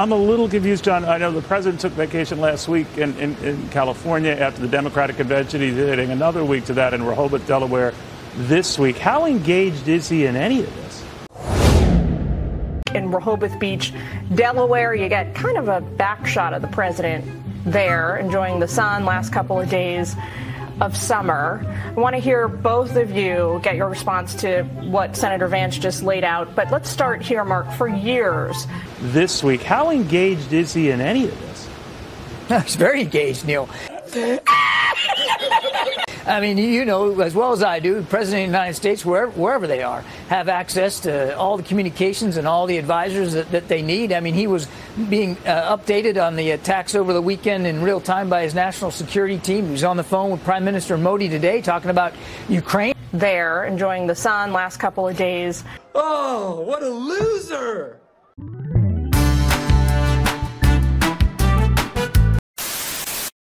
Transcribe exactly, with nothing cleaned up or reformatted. I'm a little confused, John. I know the president took vacation last week in, in, in California after the Democratic convention. He's adding another week to that in Rehoboth, Delaware this week. How engaged is he in any of this? In Rehoboth Beach, Delaware, you get kind of a back shot of the president there enjoying the sun last couple of days of summer. I want to hear both of you get your response to what Senator Vance just laid out. But let's start here, Mark. For years this week, how engaged is he in any of this? He's very engaged, Neil. I mean, you know as well as I do, the President of the United States, wherever, wherever they are, have access to all the communications and all the advisors that, that they need. I mean, he was being uh, updated on the attacks over the weekend in real time by his national security team. He was on the phone with Prime Minister Modi today talking about Ukraine. There, enjoying the sun last couple of days. Oh, what a loser!